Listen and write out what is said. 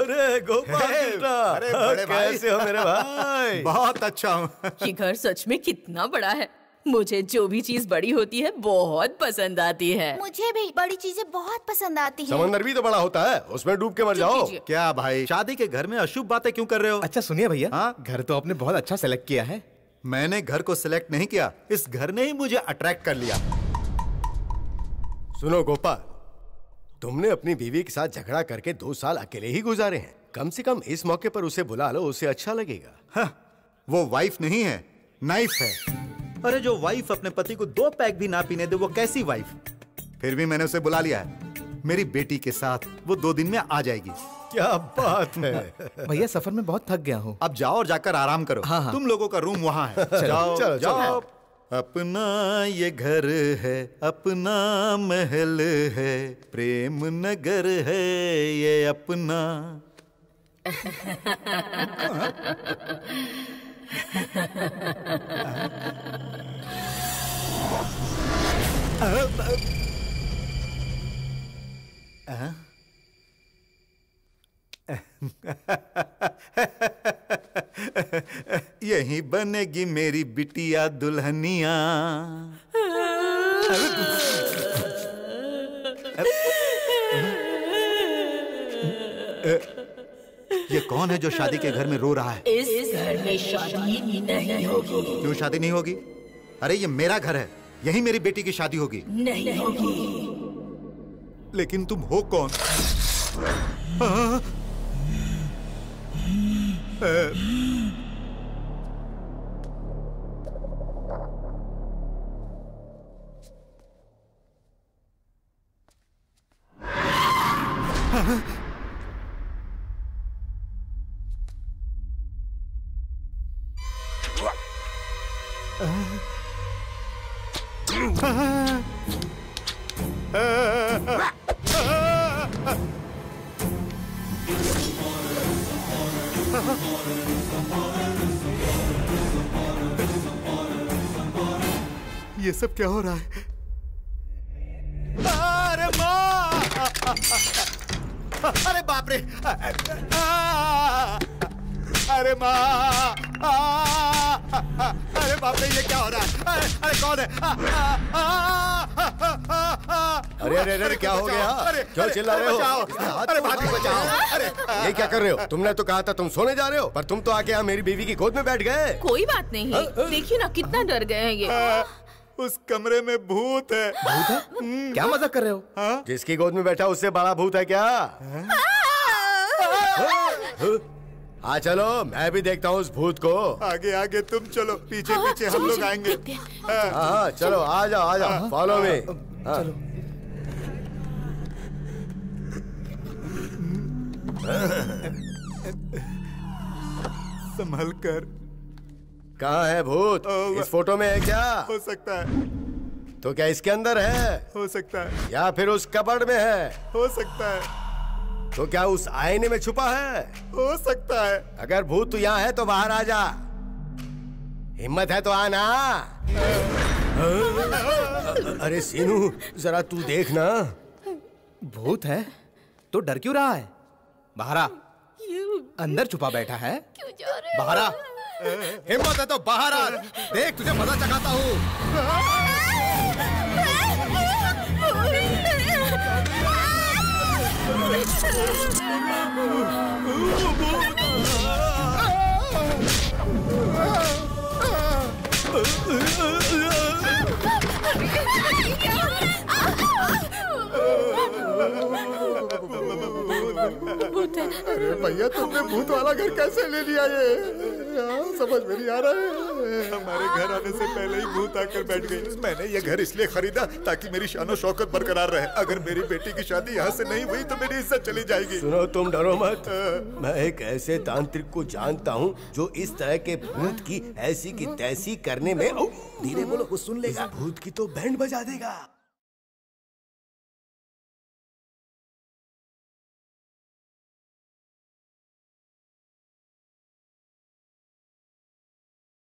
अरे गोपाल, अरे बड़े भाई, कैसे हो मेरे भाई? बहुत अच्छा हूँ। ये घर सच में कितना बड़ा है। मुझे जो भी चीज बड़ी होती है बहुत पसंद आती है। मुझे भी बड़ी चीजें बहुत पसंद आती है। समंदर भी तो बड़ा होता है, उसमें डूब के मर जाओ। क्या भाई, शादी के घर में अशुभ बातें क्यों कर रहे हो? अच्छा सुनिए भैया, घर तो आपने बहुत अच्छा सेलेक्ट किया है। मैंने घर को सिलेक्ट नहीं किया, इस घर ने ही मुझे अट्रैक्ट कर लिया। सुनो गोपाल, तुमने अपनी बीवी के साथ झगड़ा करके 2 साल अकेले ही गुजारे हैं। कम से कम इस मौके पर उसे बुला लो, उसे अच्छा लगेगा। हाँ, वो वाइफ नहीं है, नाइफ है। अरे जो वाइफ अपने पति को 2 पैग भी ना पीने दे, वो कैसी वाइफ? फिर भी मैंने उसे बुला लिया है। मेरी बेटी के साथ वो 2 दिन में आ जाएगी। क्या बात है भैया, सफर में बहुत थक गया हूँ। अब जाओ और जाकर आराम करो। हाँ हाँ। तुम लोगों का रूम वहाँ है। चलो, जाओ, चलो, जाओ। हाँ। अपना ये घर है, अपना महल है, प्रेम नगर है ये अपना। यही बनेगी मेरी बिटिया दुल्हनिया। ये कौन है जो शादी के घर में रो रहा है? इस घर में शादी नहीं होगी। क्यों शादी नहीं होगी? अरे ये मेरा घर है, यही मेरी बेटी की शादी होगी। नहीं होगी। लेकिन तुम हो कौन? ये सब क्या हो रहा है? अरे माँ, अरे बाप रे, अरे माँ, अरे बाप रे, ये क्या हो रहा है? अरे कौन है? अरे अरे अरे क्या हो गया? क्यों चिल्ला रहे हो? अरे भाभी बचाओ! अरे ये क्या कर रहे हो? तुमने तो कहा था तुम सोने जा रहे हो, पर तुम तो आके यहाँ मेरी बीवी की गोद में बैठ गए। कोई बात नहीं है, देखिए ना कितना डर गए हैं ये। उस कमरे में भूत है। भूत है? क्या मजाक कर रहे हो? हा? जिसकी गोद में बैठा उससे बड़ा भूत है क्या? हाँ चलो, मैं भी देखता हूँ उस भूत को। आगे आगे तुम चलो, पीछे पीछे हम लोग आएंगे। हाँ चलो, आ जाओ आ जाओ, फॉलो मी। चलो। संभल कर। कहाँ है भूत? इस फोटो में है क्या? हो सकता है। तो क्या इसके अंदर है? हो सकता है। या फिर उस कबर्ड में है? हो सकता है। तो क्या उस आईने में छुपा है? हो सकता है। अगर भूत तू यहाँ है तो बाहर आ जा, हिम्मत है तो आना। अरे सीनू, जरा तू देखना। भूत है तो डर क्यों रहा है? बाहर आ। अंदर छुपा बैठा है। बाहर आ, हिम्मत है तो बाहर आ, देख तुझे मजा चखाता हूँ। अरे भैया, तुमने भूत वाला घर कैसे ले लिया? ये समझ में नहीं आ रहा है। हमारे घर आने से पहले ही भूत आकर बैठ गई। मैंने ये घर इसलिए खरीदा ताकि मेरी शानो शौकत बरकरार रहे। अगर मेरी बेटी की शादी यहाँ से नहीं हुई तो मेरी इज्जत चली जाएगी। सुनो, तुम डरो मत। मैं एक ऐसे तांत्रिक को जानता हूँ जो इस तरह के भूत की ऐसी की तैसी करने में, धीरे बोलो, वो सुन लेगा, भूत की तो बैंड बजा देगा।